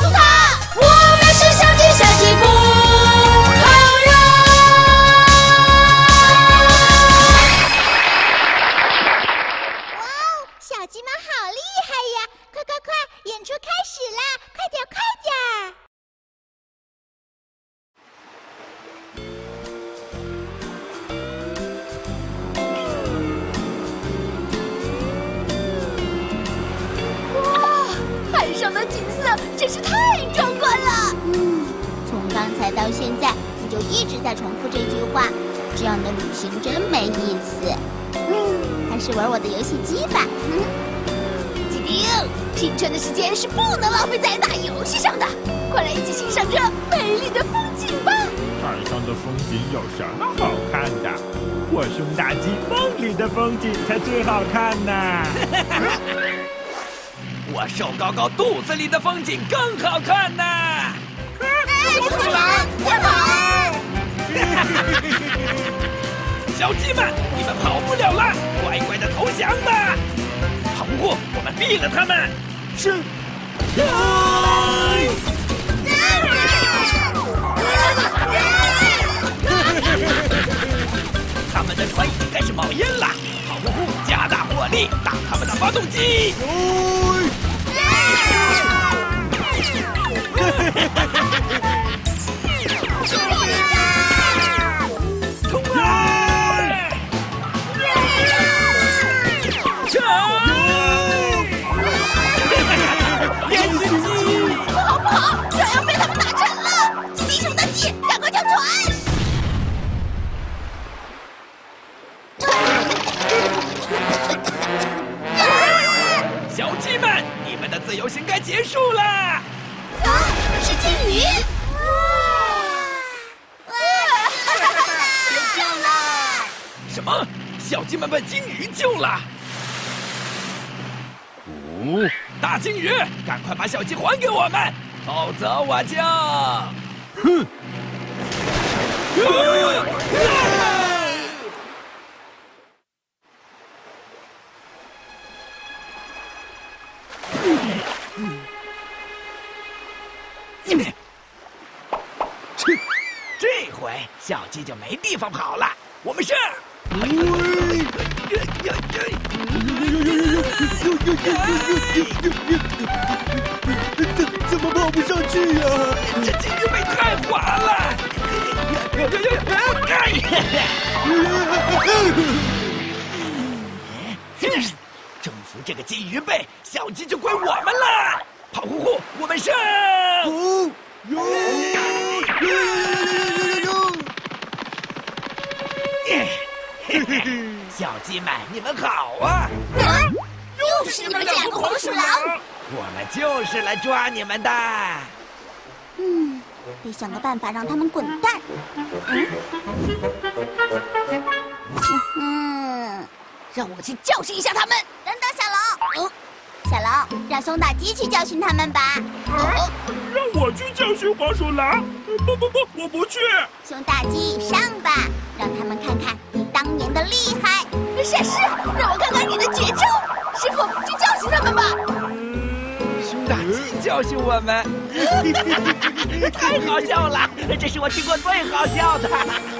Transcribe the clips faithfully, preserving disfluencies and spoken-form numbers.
诉他，我们是相亲相亲不好人。哇哦，小鸡们好厉害呀！快快快，演出开始啦！快点快点！ 的景色真是太壮观了。嗯，从刚才到现在，你就一直在重复这句话，这样的旅行真没意思。嗯，还是玩我的游戏机吧。嗯，基丁，青春的时间是不能浪费在打游戏上的，快来一起欣赏这美丽的风景吧。海上的风景有什么好看的？我胸大肌梦里的风景才最好看呢。我瘦高高肚子里的风景更好看呢！快跑，快跑！小鸡们，你们跑不了了，乖乖的投降吧！好不过我们毙了他们。是。他们的船已经开始冒烟了，好不过加大火力打他们的发动机。 冲啊！冲！变形机！不好不好，船要被他们打沉了！弟兄大姐，赶快跳船！ 自由行该结束了。啊，是鲸鱼！哇！哇！被救了！什么？小鸡们被鲸鱼救了？哦！大鲸鱼，赶快把小鸡还给我们，否则我就……哼！啊啊啊 这回小鸡就没地方跑了，我们是。怎怎么跑不上去呀？这金鱼背太滑了。征服这个金鱼背，小鸡就归我们了。 跑呼呼，我们胜！哦哟哟哟哟！小鸡们，你们好啊！啊，又是你们两个黄鼠狼！我们就是来抓你们的。嗯，得想个办法让他们滚蛋。嗯，让我去教训一下他们。等等，小龙。嗯 小龙，让松大鸡去教训他们吧。啊！让我去教训黄鼠狼？不不不，我不去。松大鸡上吧，让他们看看你当年的厉害。闪失，让我看看你的绝招。师傅，去教训他们吧。松大鸡教训我们，太好笑了！这是我听过最好笑的。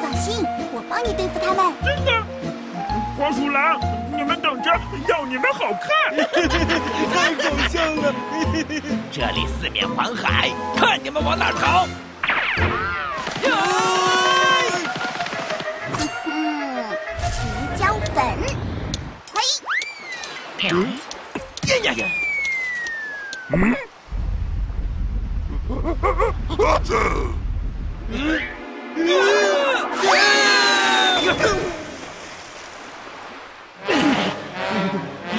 放心，我帮你对付他们。真的，黄鼠狼。 你们等着，要你们好看！太搞笑了！这里四面环海，看你们往哪逃！嗯，胡椒粉，嘿！呀呀呀！嗯？嗯？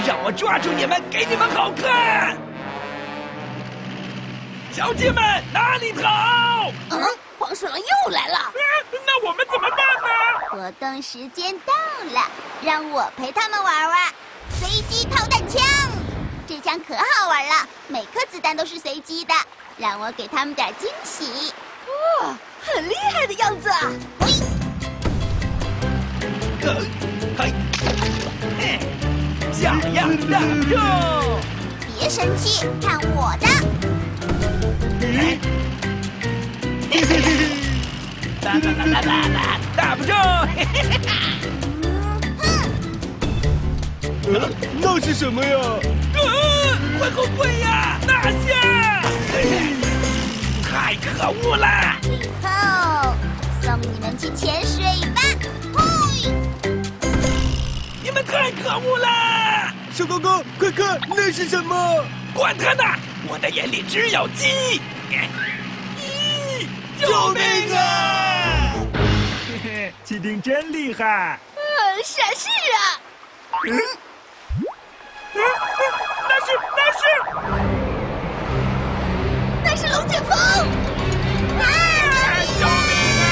让我抓住你们，给你们好看！小姐们，哪里逃？嗯，黄鼠狼又来了、啊。那我们怎么办呢？活动时间到了，让我陪他们玩玩随机投弹枪。这枪可好玩了，每颗子弹都是随机的，让我给他们点惊喜。哇、哦，很厉害的样子啊！喂、呃，嗨、呃。 小样大肉，别生气，看我的！打打打打打打，打不中！呃，那是什么呀？呃，快后退呀，拿下！太可恶了！以后送你们去潜水吧！嘿，你们太可恶了！小狗狗，快看，那是什么？管他呢，我的眼里只有鸡！咦，救命啊！ 气定真厉害！嗯，啥事啊？嗯，嗯，那是那是那是龙卷风！啊！救命啊！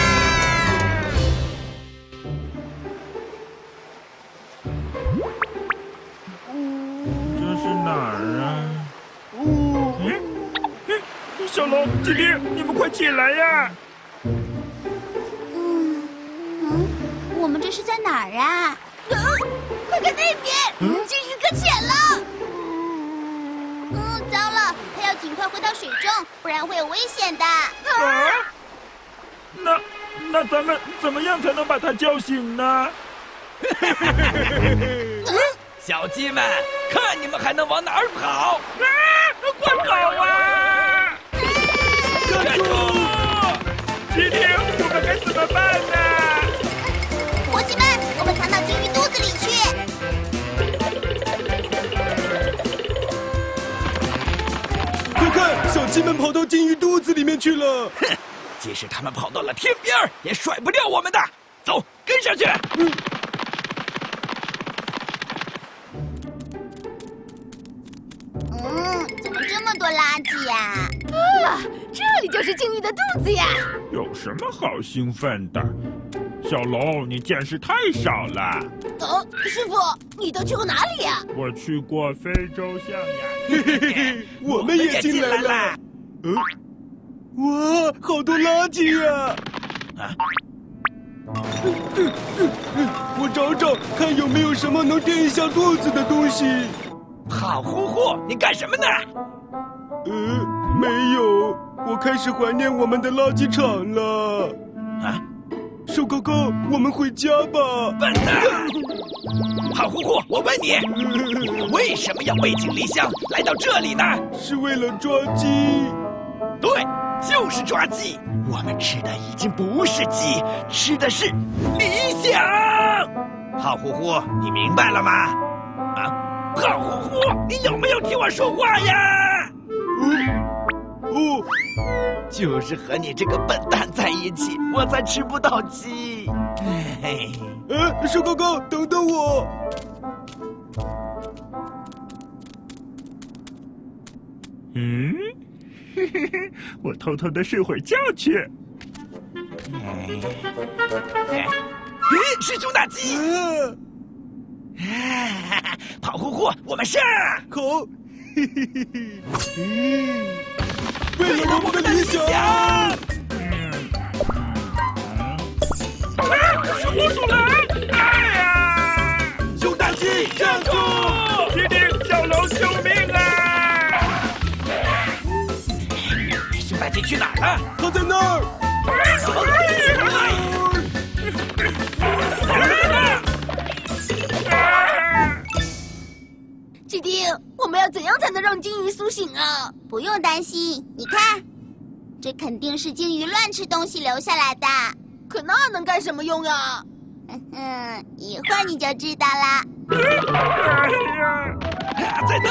这是哪儿啊？哦，哎哎，小龙、麒麟，你们快起来呀！ 我们这是在哪儿啊？嗯，快看那边，嗯、这鱼搁浅了。嗯，糟了，它要尽快回到水中，不然会有危险的。啊、那那咱们怎么样才能把它叫醒呢？小鸡们，看你们还能往哪儿跑！啊，快跑啊！站住！今天我们该怎么办呢？ 藏到鲸鱼肚子里去！快看，小鸡们跑到鲸鱼肚子里面去了。哼，即使他们跑到了天边，也甩不掉我们的。走，跟上去。嗯。嗯，怎么这么多垃圾呀？啊，这里就是鲸鱼的肚子呀！有什么好兴奋的？ 小龙，你见识太少了。哦，师傅，你都去过哪里呀？我去过非洲、象牙。我们也进来了。嗯，哇，好多垃圾呀！啊！我找找，看有没有什么能垫一下肚子的东西。好呼呼，你干什么呢？呃，没有，我开始怀念我们的垃圾场了。啊？ 瘦高高，我们回家吧。笨蛋！胖乎乎，我问你，你为什么要背井离乡来到这里呢？是为了抓鸡。对，就是抓鸡。我们吃的已经不是鸡，吃的是理想。胖乎乎，你明白了吗？啊，胖乎乎，你有没有听我说话呀？嗯。 哦，就是和你这个笨蛋在一起，我才吃不到鸡。哎，瘦高高，等等我。嗯，嘿嘿嘿，我偷偷的睡会觉去。哎，是猪大鸡。啊，胖乎乎，我们上。好，嘿嘿嘿嘿，嗯。 为了我们的理想！啊！是火鼠来！哎呀！熊大鸡站住！麒麟小龙救命啊！熊大鸡去哪儿了？他在那儿。什么？麒麟，我们要怎样才能让鲸鱼苏醒啊？ 不用担心，你看，这肯定是鲸鱼乱吃东西留下来的。可那能干什么用呀？嗯哼，一会儿你就知道啦。在那！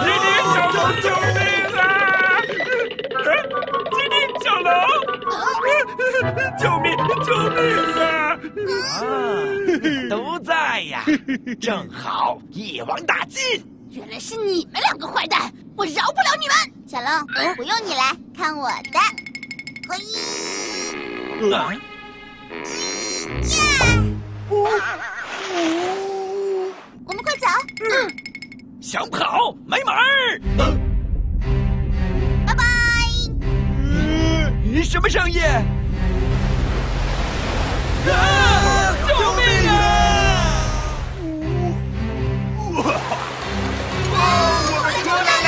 麒麟小龙救命啊！麒麟小龙，救命！救命啊！啊，都在呀，正好一网打尽。 原来是你们两个坏蛋，我饶不了你们！小龙，嗯、不用你来，看我的！嘿，一、啊，呀！哦哦、我们快走！嗯，想跑没门儿！拜拜、呃！你什么声音？啊！救命啊！ 我们出来啦！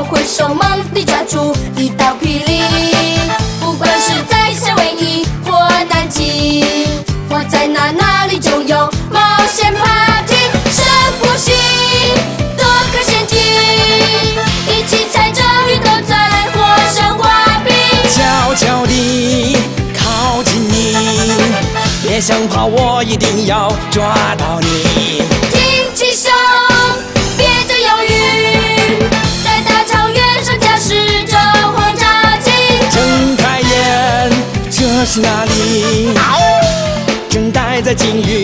我会手忙里抓住一道霹雳。不管是在夏威夷或南极，我在哪哪里就有冒险 party。深呼吸，躲开陷阱，一起踩着绿豆再来火山滑冰。悄悄地靠近你，别想跑，我一定要抓到你。挺起胸。 这是哪里？正待在鲸鱼。